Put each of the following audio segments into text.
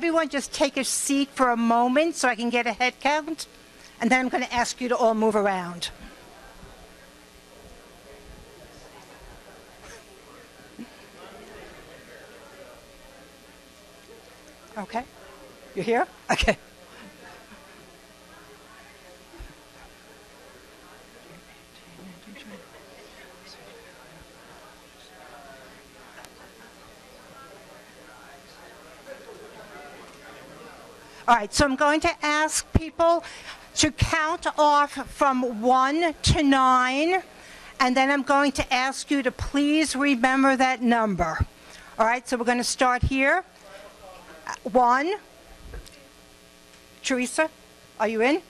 Everyone just take a seat for a moment so I can get a head count, and then I'm going to ask you to all move around. Okay, you here? Okay. All right, so I'm going to ask people to count off from 1 to 9, and then I'm going to ask you to please remember that number. All right, so we're going to start here. 1. Teresa, are you in?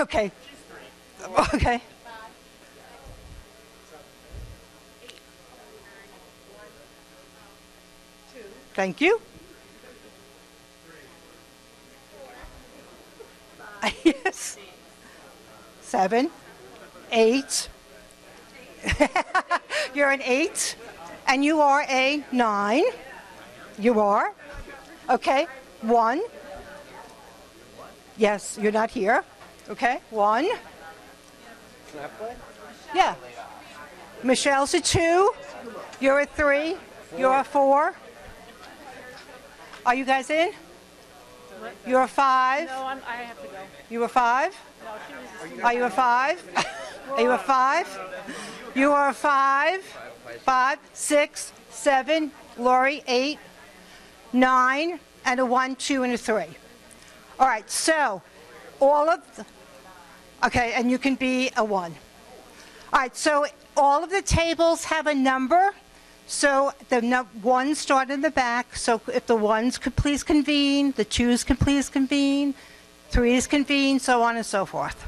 Okay. Okay. 5, 8, 9, 1, 2. Thank you. Yes. 7, 8. You're an 8, and you are a 9. You are. Okay. 1. Yes, you're not here. Okay. 1. Yeah. Michelle's a 2. You're a 3. You're a 4. Are you guys in? You're a 5. No, I have to go. You a 5? No, are you a 5? Are you a 5? You are a 5. 5, 6, 7, Lori, 8, 9, and a 1, 2, and a 3. All right, so all of the, okay, and you can be a 1. All right, so all of the tables have a number. So the 1s start in the back, so if the 1s could please convene, the 2s can please convene, 3s convene, so on and so forth.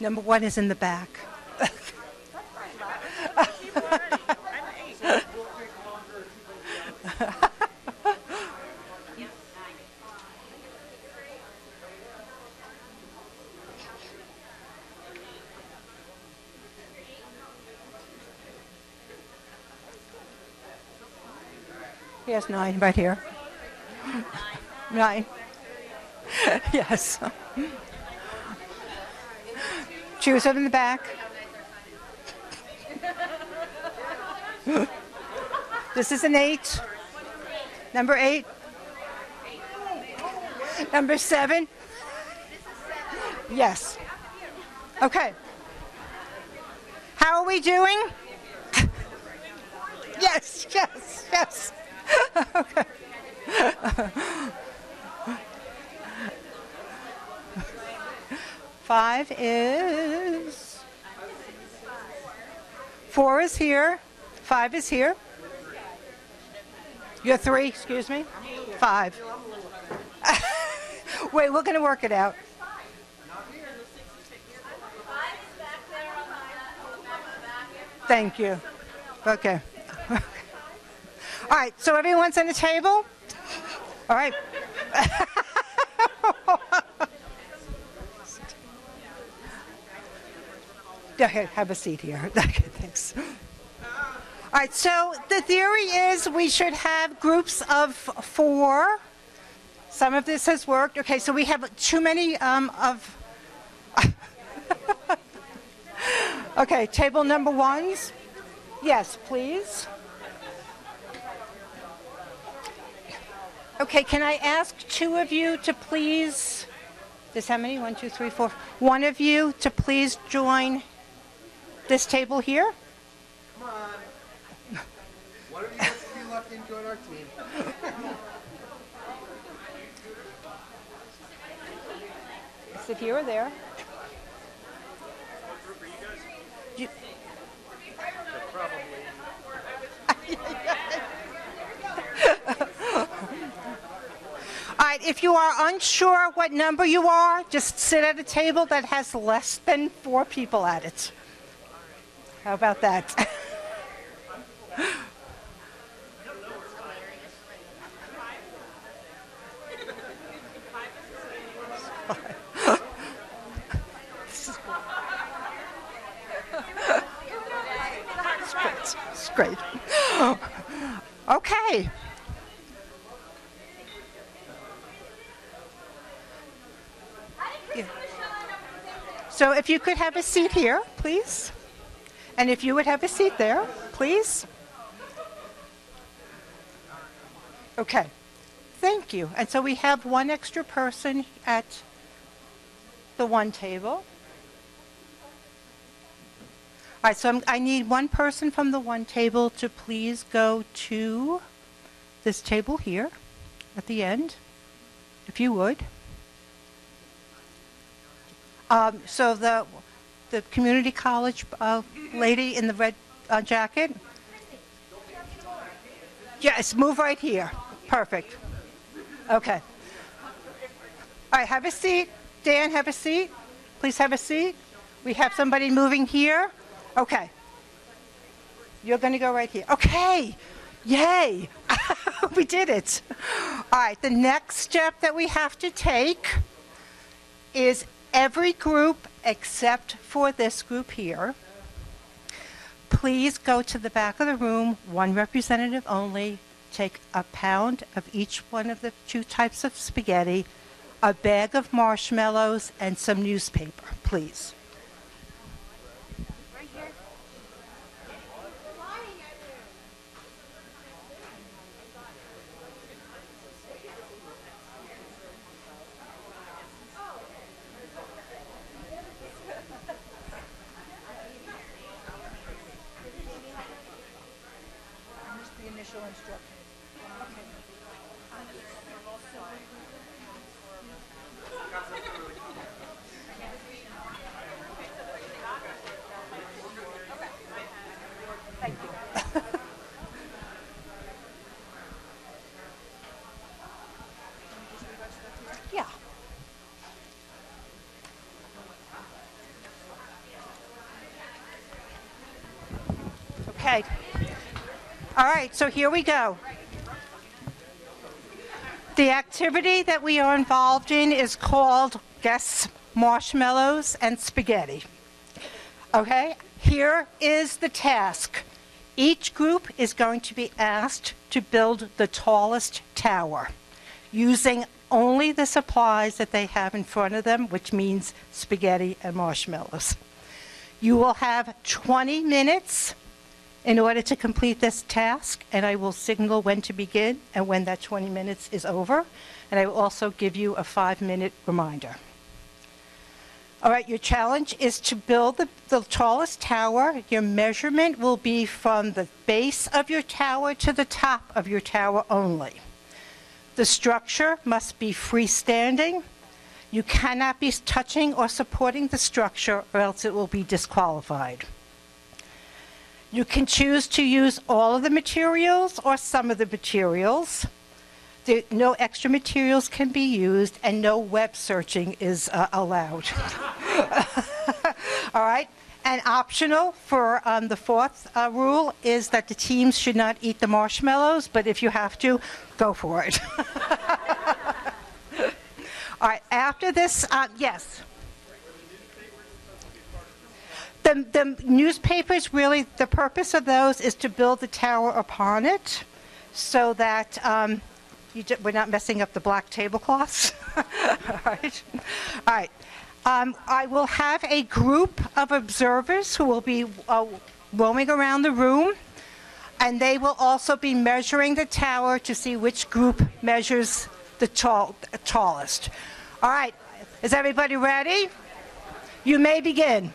Number 1 is in the back. Yes, 9 right here. 9. Yes. She was up in the back. This is an 8. Number 8. Number 7. Yes. Okay. How are we doing? Yes, yes, yes. Okay. Five is, 4 is here, 5 is here. You're 3, excuse me, 5. Wait, we're going to work it out. Thank you. Okay. All right, so everyone's on the table? All right. Okay, have a seat here. Okay, thanks. All right, so the theory is we should have groups of 4. Some of this has worked. Okay, so we have too many of... Okay, table number 1s. Yes, please. Okay, can I ask 2 of you to please... There's how many? 1, 2, 3, 4. 1 of you to please join this table here. Come on. 1 of you has to be left in, join our team. Is it here or there? You. If you are unsure what number you are, just sit at a table that has less than 4 people at it. How about that? It's great. Okay. Yeah. So if you could have a seat here, please. And if you would have a seat there, please. Okay. Thank you. And so we have one extra person at the one table. All right, so I need one person from the one table to please go to this table here at the end, if you would. So the community college lady in the red jacket. Yes, move right here. Perfect. Okay. All right, have a seat. Dan, have a seat. Please have a seat. We have somebody moving here. Okay. You're going to go right here. Okay. Yay. We did it. All right. The next step that we have to take is every group except for this group here. Please go to the back of the room, one representative only. Take a pound of each one of the two types of spaghetti, a bag of marshmallows, and some newspaper, please. All right, so here we go. The activity that we are involved in is called Guess Marshmallows and Spaghetti. Okay, here is the task. Each group is going to be asked to build the tallest tower using only the supplies that they have in front of them, which means spaghetti and marshmallows. You will have 20 minutes in order to complete this task, and I will signal when to begin and when that 20 minutes is over, and I will also give you a 5-minute reminder. All right, your challenge is to build the tallest tower. Your measurement will be from the base of your tower to the top of your tower only. The structure must be freestanding. You cannot be touching or supporting the structure, or else it will be disqualified. You can choose to use all of the materials or some of the materials. No extra materials can be used, and no web searching is allowed. All right, and optional for the fourth rule is that the teams should not eat the marshmallows, but if you have to, go for it. All right, after this, yes. The newspapers, really, the purpose of those is to build the tower upon it so that we're not messing up the black tablecloths. All right. All right. I will have a group of observers who will be roaming around the room, and they will also be measuring the tower to see which group measures the tallest. All right. Is everybody ready? You may begin.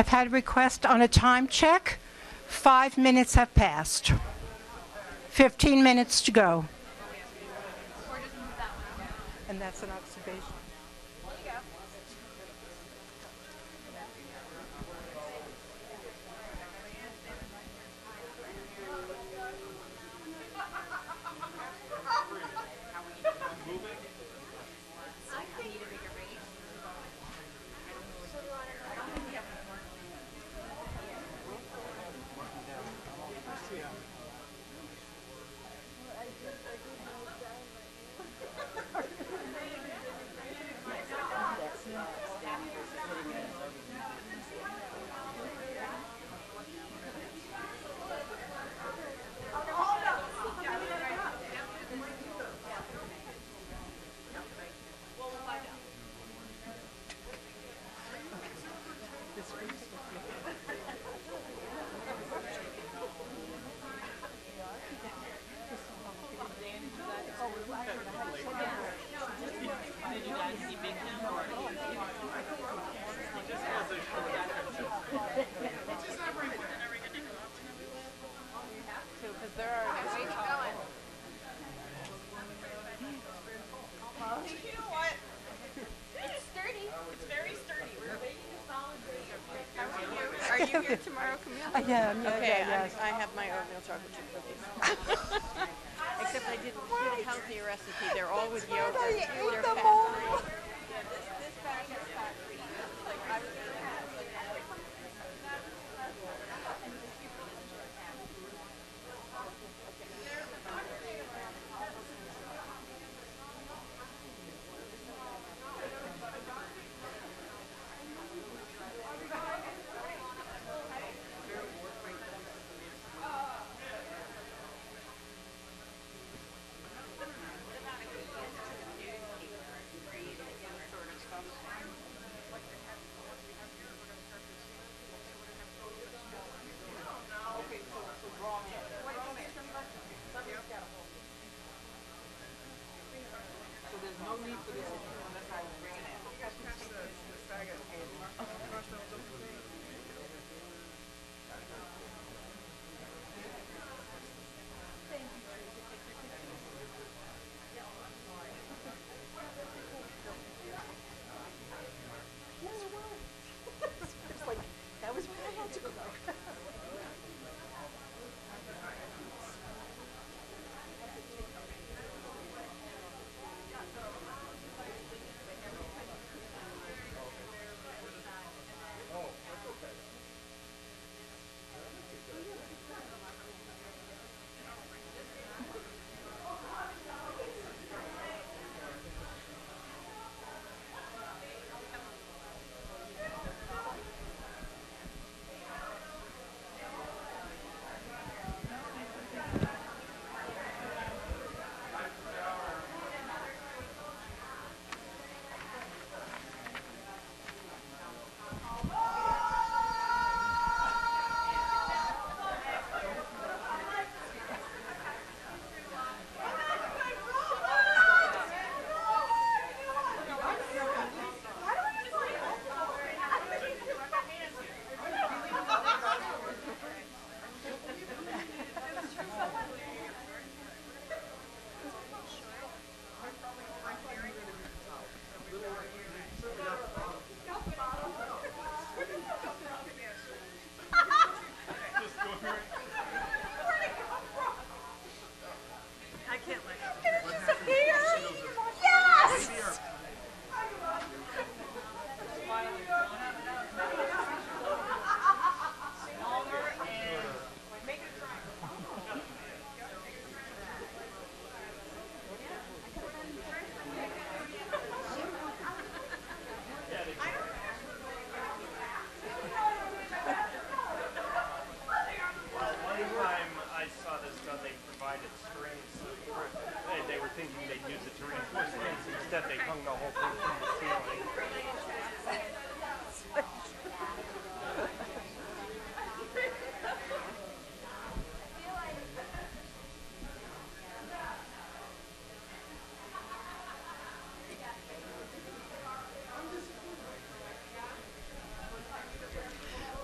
I've had a request on a time check. 5 minutes have passed. 15 minutes to go. And that's an observation. Tomorrow, Camille? I have my oatmeal chocolate chip cookies. Except I didn't do a healthy recipe. They're all with yogurt. They're fat. This bag is fat free.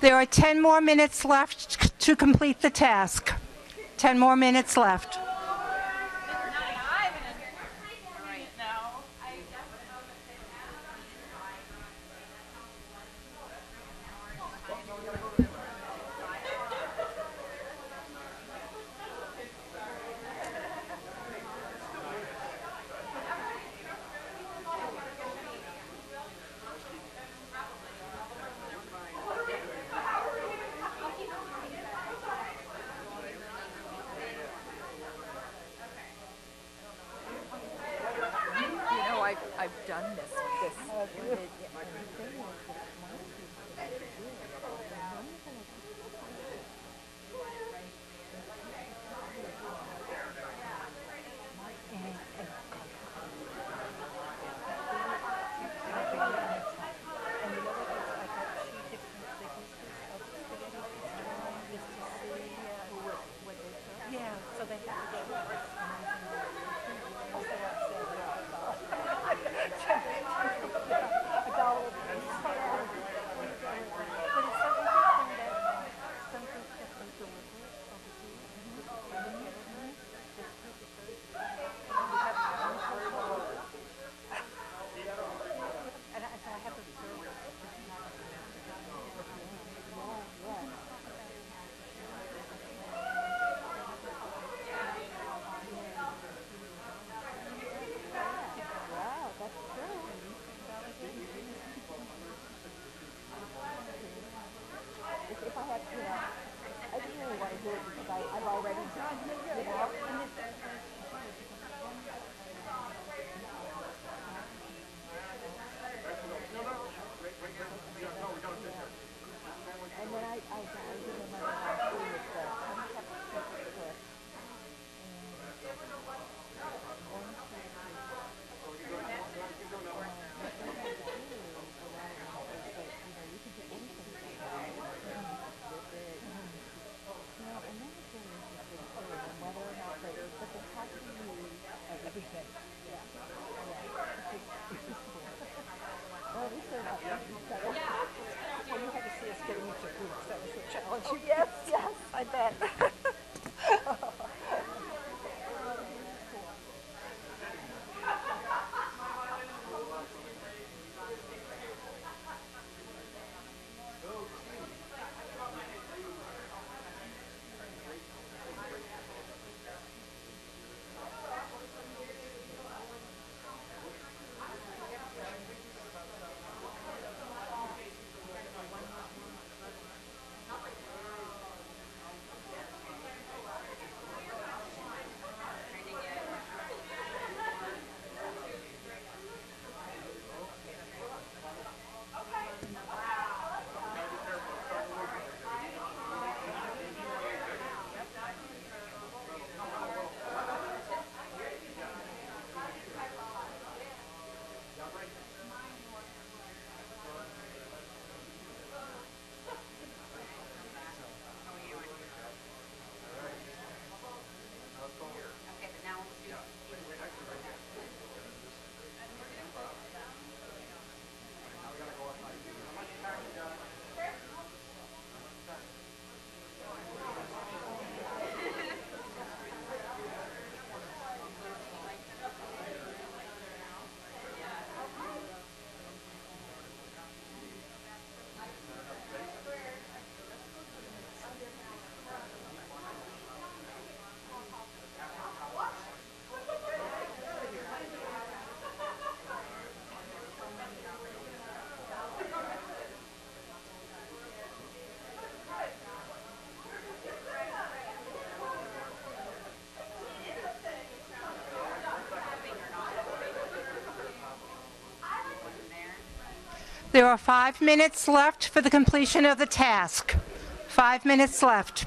There are 10 more minutes left to complete the task. 10 more minutes left. There are 5 minutes left for the completion of the task. 5 minutes left.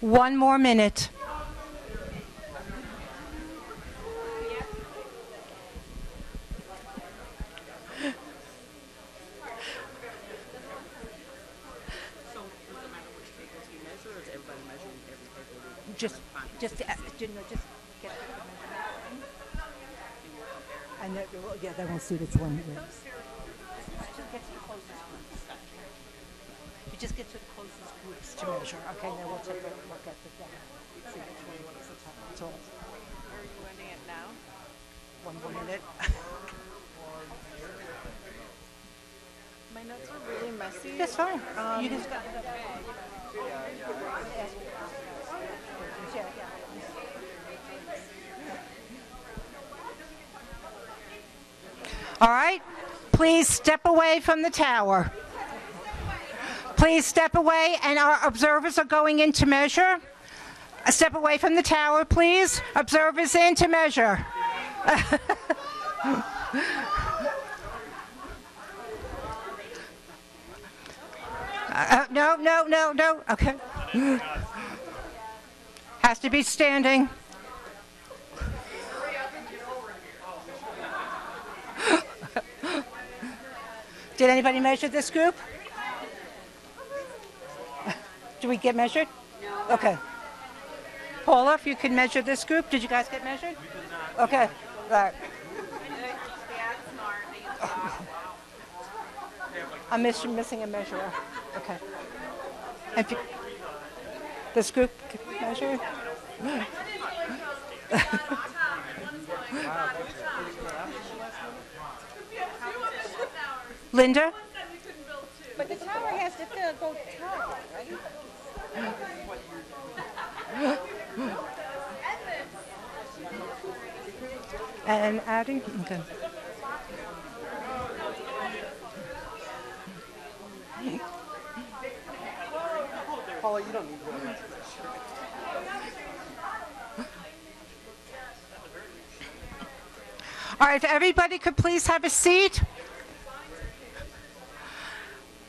One more minute. Just get I know, yeah, that won't suit its one. You just get to the closest groups to measure. Okay, now we'll take a look at the data. See which one is the top. That's all. Where are you ending it now? One more minute. My notes are really messy. That's fine. You just got it up. All right, please step away from the tower. Please step away, and our observers are going in to measure. Step away from the tower, please. Observers in to measure. No. Okay. Has to be standing. Did anybody measure this group? Do we get measured? No. Okay. Paula, if you can measure this group, did you guys get measured? We did not. Okay. All right. I'm missing a measurer. Okay. And this group get measured? Linda? But the tower has to fill both towers, right? And Addie? Okay. Paula, you don't need one. All right, if everybody could please have a seat.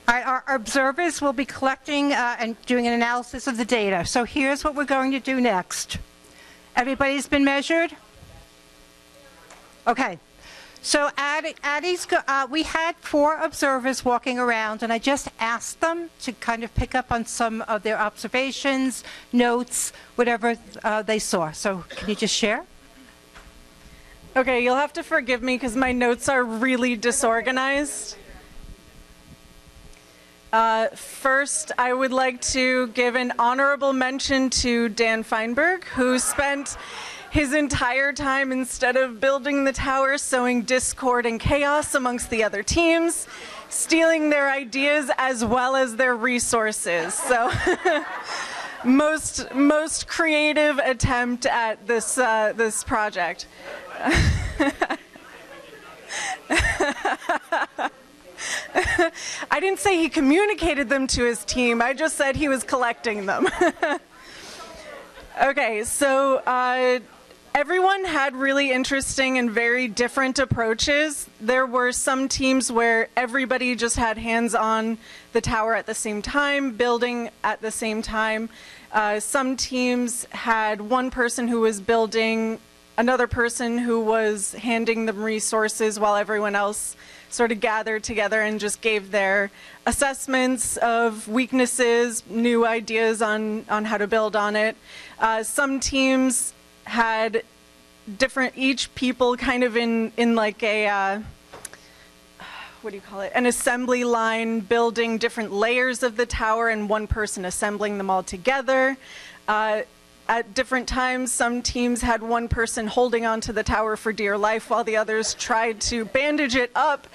All right, our observers will be collecting and doing an analysis of the data. So here's what we're going to do next. Everybody's been measured? Okay. So we had 4 observers walking around, and I just asked them to kind of pick up on some of their observations, notes, whatever they saw. So can you just share? Okay, you'll have to forgive me because my notes are really disorganized. First, I would like to give an honorable mention to Dan Feinberg, who spent his entire time, instead of building the tower, sowing discord and chaos amongst the other teams, stealing their ideas as well as their resources. So, most creative attempt at this, this project. I didn't say he communicated them to his team, I just said he was collecting them. Okay, so everyone had really interesting and very different approaches. There were some teams where everybody just had hands on the tower at the same time, building at the same time. Some teams had one person who was building, another person who was handing them resources while everyone else sort of gathered together and just gave their assessments of weaknesses, new ideas on how to build on it. Some teams had different, each people kind of in like a, what do you call it, an assembly line, building different layers of the tower and one person assembling them all together. At different times, some teams had one person holding onto the tower for dear life while the others tried to bandage it up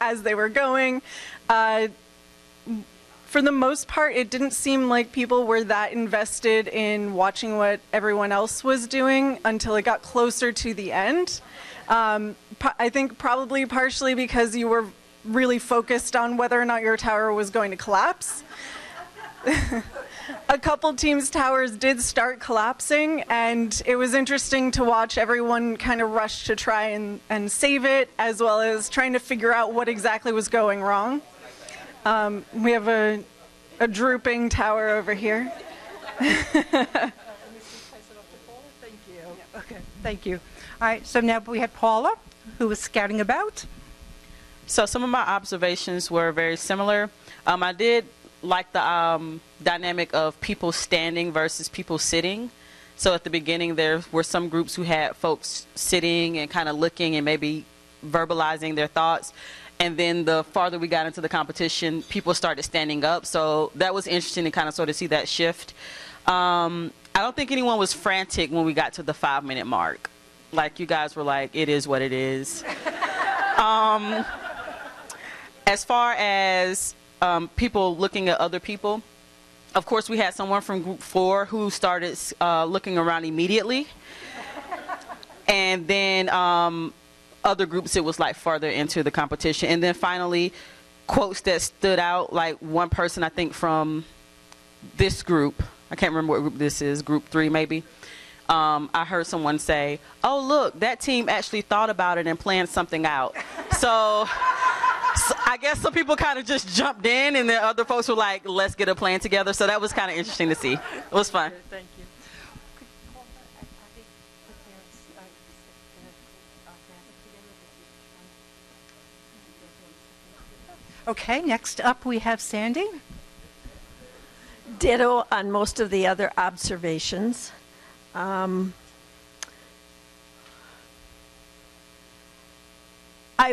as they were going. For the most part, it didn't seem like people were that invested in watching what everyone else was doing until it got closer to the end. I think probably partially because you were really focused on whether or not your tower was going to collapse. A couple teams' towers did start collapsing, and it was interesting to watch everyone kind of rush to try and save it, as well as trying to figure out what exactly was going wrong. We have a drooping tower over here. Thank you. Yeah, okay, thank you. All right, so now we had Paula, who was scouting about. So some of my observations were very similar. I did like the dynamic of people standing versus people sitting. So at the beginning, there were some groups who had folks sitting and kind of looking and maybe verbalizing their thoughts. And then the farther we got into the competition, people started standing up. So that was interesting to kind of sort of see that shift. I don't think anyone was frantic when we got to the 5-minute mark. Like, you guys were like, it is what it is. As far as people looking at other people, of course, we had someone from group 4 who started looking around immediately. And then other groups, it was like farther into the competition. And then finally, quotes that stood out, like one person, I think, from this group. I can't remember what group this is, group 3 maybe. I heard someone say, oh, look, that team actually thought about it and planned something out. So I guess some people kind of just jumped in, and the other folks were like, let's get a plan together. So that was kind of interesting to see. It was fun. Thank you. Okay, next up we have Sandy. Ditto on most of the other observations. I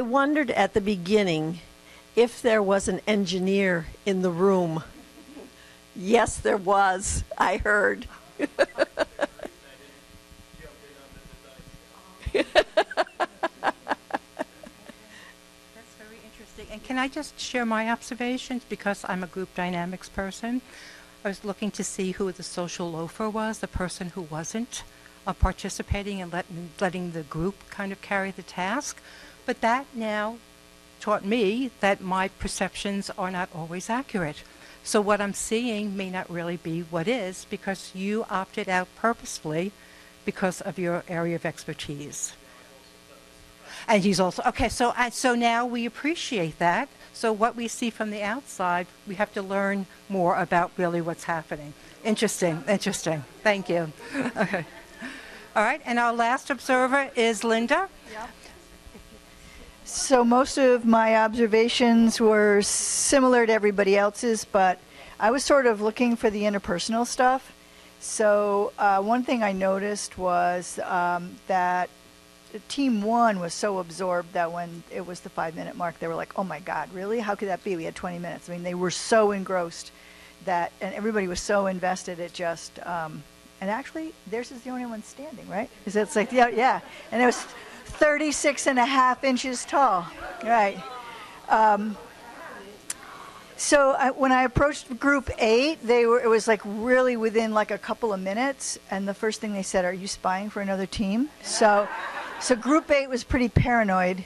wondered at the beginning if there was an engineer in the room. Yes, there was, I heard. That's very interesting. And can I just share my observations, because I'm a group dynamics person? I was looking to see who the social loafer was, the person who wasn't participating and letting the group kind of carry the task. But that now taught me that my perceptions are not always accurate. So what I'm seeing may not really be what is, because you opted out purposefully because of your area of expertise. And he's also, okay, so now we appreciate that. So what we see from the outside, we have to learn more about really what's happening. Interesting, interesting. Thank you. Okay. All right, and our last observer is Linda. Yep. So most of my observations were similar to everybody else's, but I was sort of looking for the interpersonal stuff. So one thing I noticed was that team 1 was so absorbed that when it was the 5-minute mark, they were like, oh my God, really? How could that be? We had 20 minutes. I mean, they were so engrossed that, and everybody was so invested, it just, and actually, theirs is the only one standing, right? Because it's like, yeah, yeah. And it was 36.5 inches tall, right? So when I approached group 8, it was like really within like a couple of minutes, and the first thing they said, "Are you spying for another team?" So group 8 was pretty paranoid.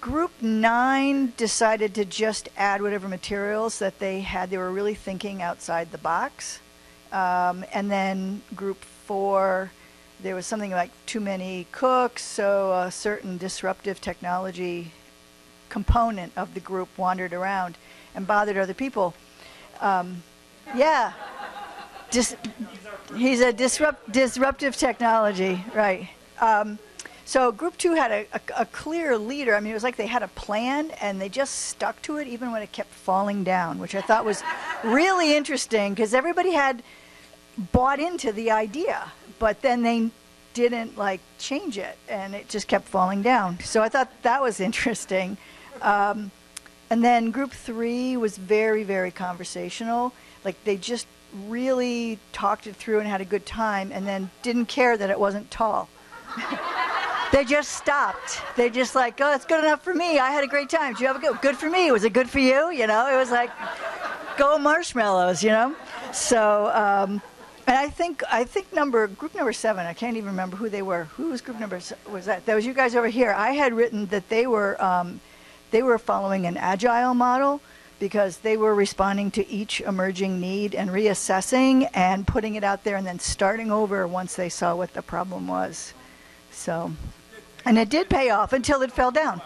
Group 9 decided to just add whatever materials that they had. They were really thinking outside the box, and then group 4. There was something like too many cooks, so a certain disruptive technology component of the group wandered around and bothered other people. Yeah, he's a disruptive technology, right. So group 2 had a clear leader. I mean, it was like they had a plan and they just stuck to it even when it kept falling down, which I thought was really interesting because everybody had bought into the idea, but then they didn't like change it and it just kept falling down. So I thought that was interesting. And then group 3 was very, very conversational. Like they just really talked it through and had a good time and then didn't care that it wasn't tall. They just stopped. They just like, oh, that's good enough for me. I had a great time. Did you have a good for me? Was it good for you? You know, it was like, go marshmallows, you know? So, and I think group number 7, I can't even remember who they were. Who was group number, was that? That was you guys over here. I had written that they were following an agile model because they were responding to each emerging need and reassessing and putting it out there and then starting over once they saw what the problem was. So, and it did pay off until it fell down.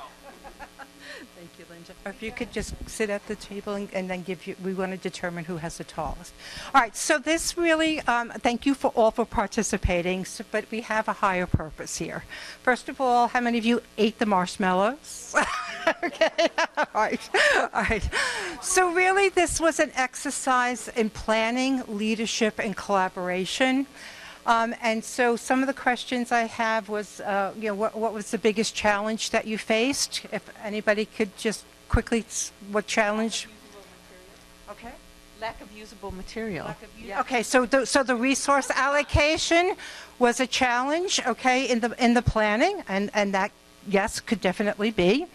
Thank you, Lynn. If you could just sit at the table and then give you, we want to determine who has the tallest. All right, so this really, thank you for all for participating, so, but we have a higher purpose here. First of all, how many of you ate the marshmallows? Okay, all right, all right. So really this was an exercise in planning, leadership, and collaboration. And so some of the questions I have was, you know, what was the biggest challenge that you faced? If anybody could just quickly, what challenge? Okay. Lack of usable material. Lack of yeah. Okay, so the resource allocation was a challenge, okay, in the planning, and that, yes, could definitely be.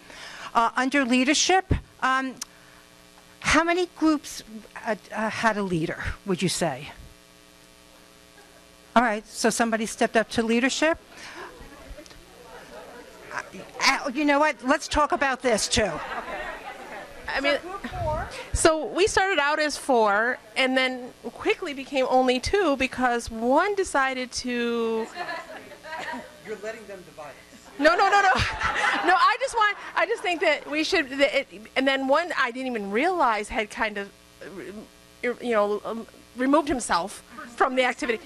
Under leadership, how many groups had a leader, would you say? All right, so somebody stepped up to leadership. You know what? Let's talk about this too. Okay. I mean, so we started out as 4, and then quickly became only 2 because 1 decided to. You're letting them divide us. No. No, I just think that we should. And then 1 I didn't even realize had kind of, you know, removed himself from the activity.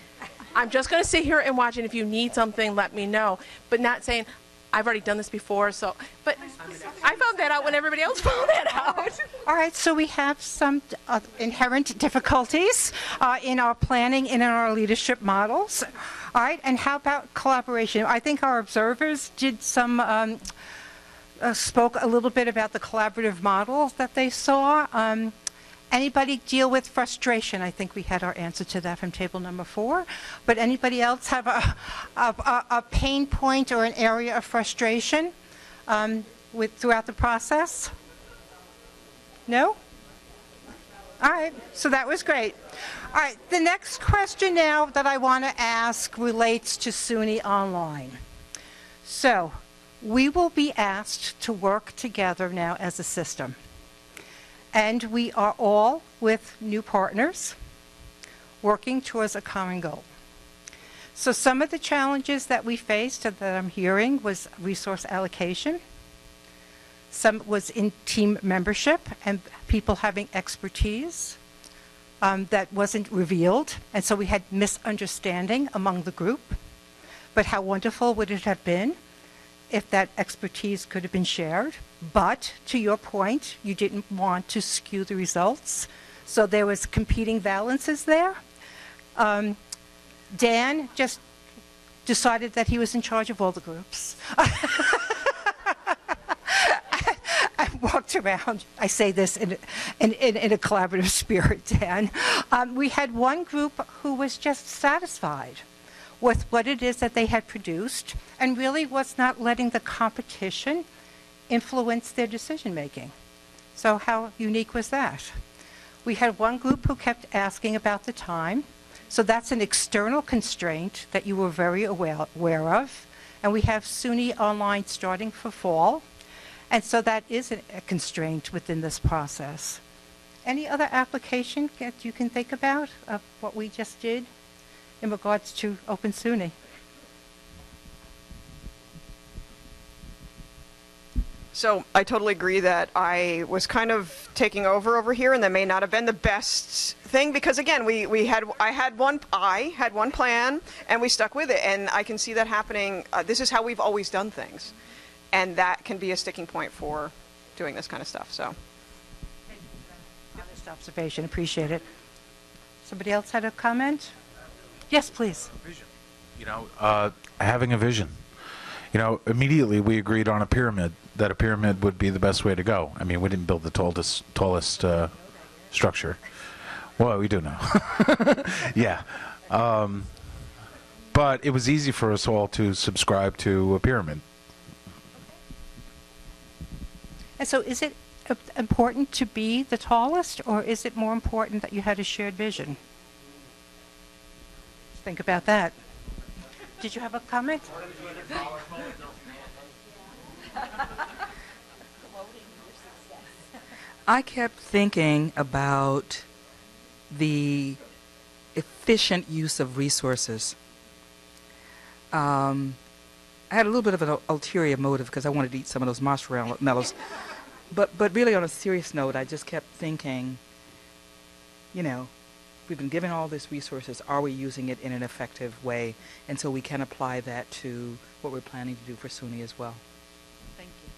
I'm just going to sit here and watch, and if you need something, let me know. But not saying, I've already done this before, so. But I found that out when everybody else found that out. All right, so we have some inherent difficulties in our planning and in our leadership models. All right, and how about collaboration? I think our observers did some, spoke a little bit about the collaborative models that they saw. Anybody deal with frustration? I think we had our answer to that from table number 4. But anybody else have a pain point or an area of frustration throughout the process? No? All right, so that was great. All right, the next question now that I want to ask relates to SUNY Online. So we will be asked to work together now as a system. And we are all with new partners working towards a common goal. So some of the challenges that we faced and that I'm hearing was resource allocation. Some was in team membership and people having expertise that wasn't revealed. And so we had misunderstanding among the group. But how wonderful would it have been if that expertise could have been shared? But to your point, you didn't want to skew the results. So there was competing balances there. Dan just decided that he was in charge of all the groups. I walked around. I say this in a collaborative spirit, Dan. We had one group who was just satisfied with what it is that they had produced and really was not letting the competition influence their decision making. So how unique was that? We had one group who kept asking about the time. So that's an external constraint that you were very aware of. And we have SUNY Online starting for fall. And so that is a constraint within this process. Any other application that you can think about of what we just did in regards to Open SUNY? So I totally agree that I was kind of taking over here, and that may not have been the best thing because, again, I had one plan, and we stuck with it, and I can see that happening. This is how we've always done things, and that can be a sticking point for doing this kind of stuff. So, thank you for that honest observation. Appreciate it. Somebody else had a comment? Yes, please. Vision. You know, having a vision. You know, immediately we agreed on a pyramid, that a pyramid would be the best way to go. I mean, we didn't build the tallest structure. Well, we do now. Yeah. But it was easy for us all to subscribe to a pyramid. And so is it important to be the tallest, or is it more important that you had a shared vision? Think about that. Did you have a comment? I kept thinking about the efficient use of resources. I had a little bit of an ulterior motive because I wanted to eat some of those marshmallows. But really, on a serious note, I just kept thinking, you know, we've been given all these resources. Are we using it in an effective way? And so we can apply that to what we're planning to do for SUNY as well. Thank you.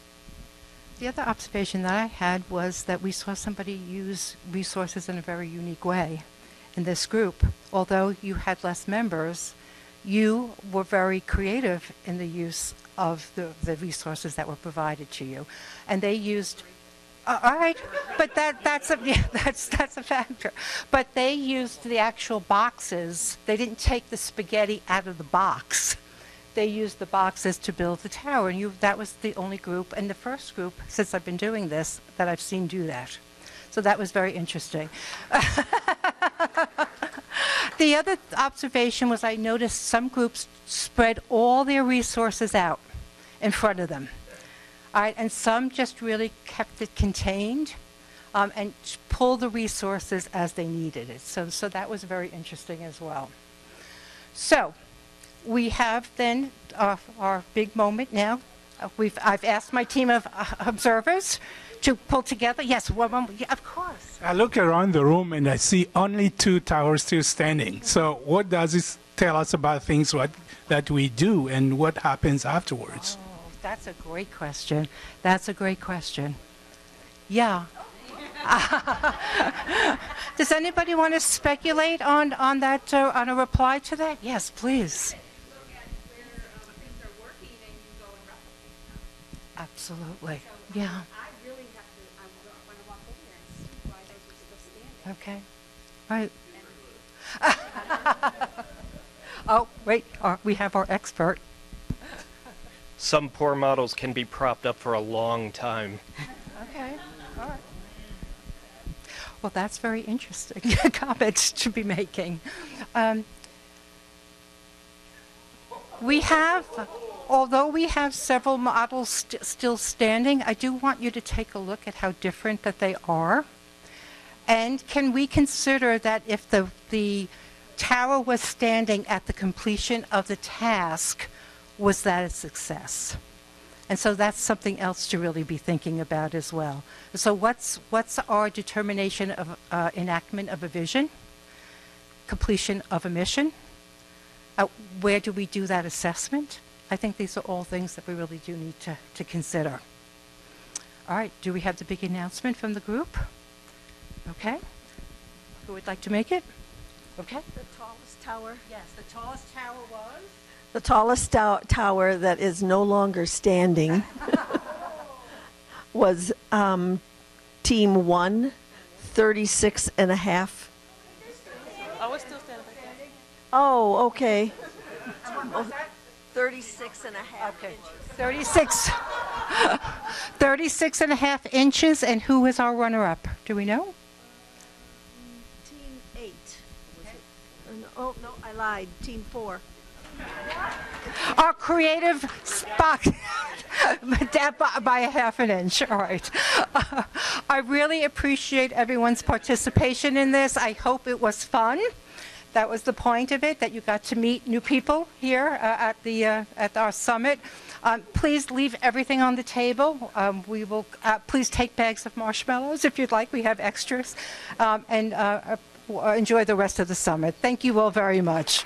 The other observation that I had was that we saw somebody use resources in a very unique way in this group. Although you had less members, you were very creative in the use of the resources that were provided to you, and they used all right, but that's a factor. But they used the actual boxes. They didn't take the spaghetti out of the box. They used the boxes to build the tower, and that was the only group, and the first group since I've been doing this that I've seen do that. So that was very interesting. The other observation was I noticed some groups spread all their resources out in front of them. All right, and some just really kept it contained and pulled the resources as they needed it. So that was very interesting as well. So we have then our big moment now. I've asked my team of observers to pull together. Yes, one, yeah, of course. I look around the room and I see only two towers still standing. Mm-hmm. So what does this tell us about things that we do and what happens afterwards? Oh, that's a great question. That's a great question. Yeah. Does anybody want to speculate on that, on a reply to that? Yes, please. Look at where things are working and you go and replicate them. Absolutely. So, yeah. Okay. Right. Oh, wait. We have our expert. Some poor models can be propped up for a long time. Okay. All right. Well, that's very interesting comments to be making. We have, although we have several models still standing, I do want you to take a look at how different that they are. And can we consider that if the tower was standing at the completion of the task, was that a success? And so that's something else to really be thinking about as well. So what's our determination of enactment of a vision, completion of a mission? Where do we do that assessment? I think these are all things that we really do need to consider. All right, do we have the big announcement from the group? Okay. Who would like to make it? Okay. The tallest tower. Yes, the tallest tower was? The tallest tower that is no longer standing was Team 1, 36 and a half. Oh, it's still standing. Oh, okay. 36 and a half okay. inches. 36. 36 and a half inches, and who is our runner-up? Do we know? Team 8. Okay. Oh, no, I lied. Team 4. Our creative spot by a half an inch. All right. I really appreciate everyone's participation in this. I hope it was fun. That was the point of it, that you got to meet new people here at our summit. Please leave everything on the table. We will please take bags of marshmallows if you'd like. We have extras, and enjoy the rest of the summit. Thank you all very much.